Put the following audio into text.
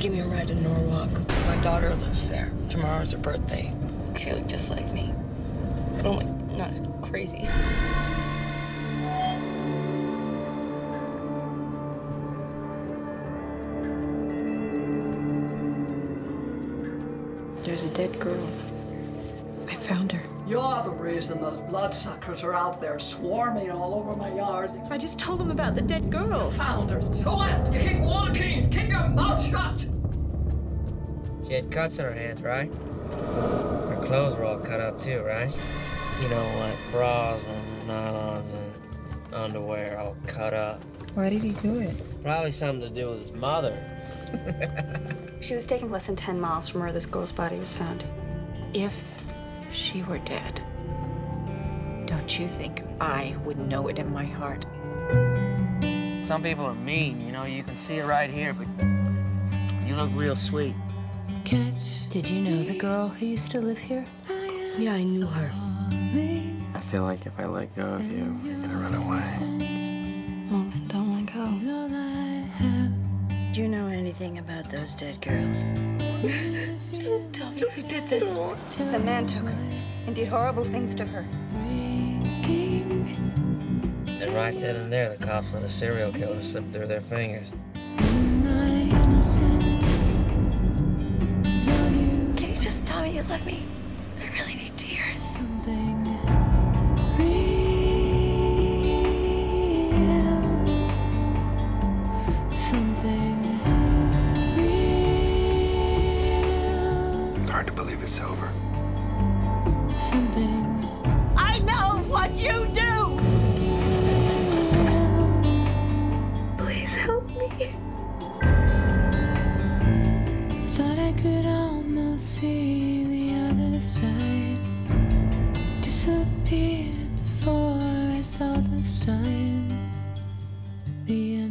Give me a ride to Norwalk. My daughter lives there. Tomorrow's her birthday. She looked just like me. Only not as crazy. There's a dead girl. I found her. You're the reason those bloodsuckers are out there swarming all over my yard. I just told them about the dead girl. You found her. So what? You keep walking. Keep your mouth shut. She had cuts in her hands, right? Her clothes were all cut up too, right? You know, like bras and nylons and underwear all cut up. Why did he do it? Probably something to do with his mother. She was taken less than 10 miles from where this girl's body was found. If she were dead, don't you think I would know it in my heart? Some people are mean, you know, you can see it right here, but you look real sweet. Did you know the girl who used to live here? Yeah, I knew her. I feel like if I let go of you, you're gonna run away. Well, then don't let go. Do you know anything about those dead girls? Don't tell me who did this. A man took her and did horrible things to her. And right then and there, the cops let a serial killer slip through their fingers. Can you just tell me you love me? I really need to hear it. Something real. Something. Hard to believe it's over. Something. I know what you do! Please help me. Thought I could almost see the other side. Disappeared before I saw the sign. The end.